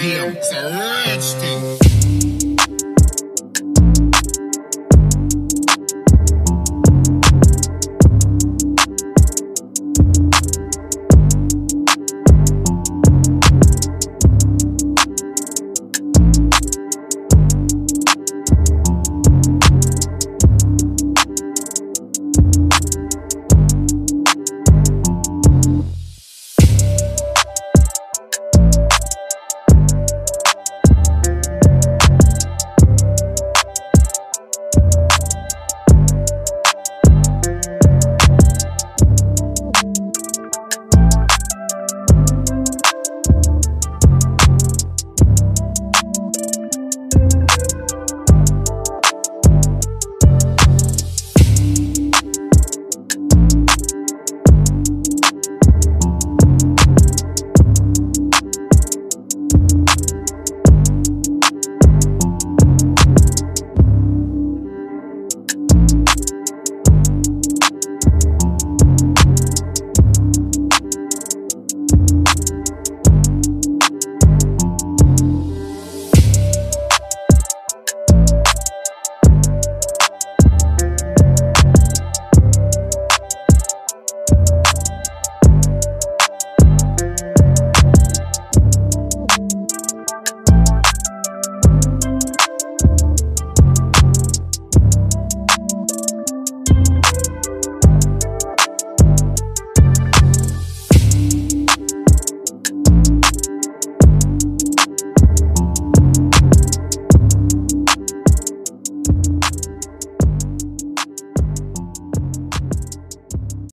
Damn, it's a legend.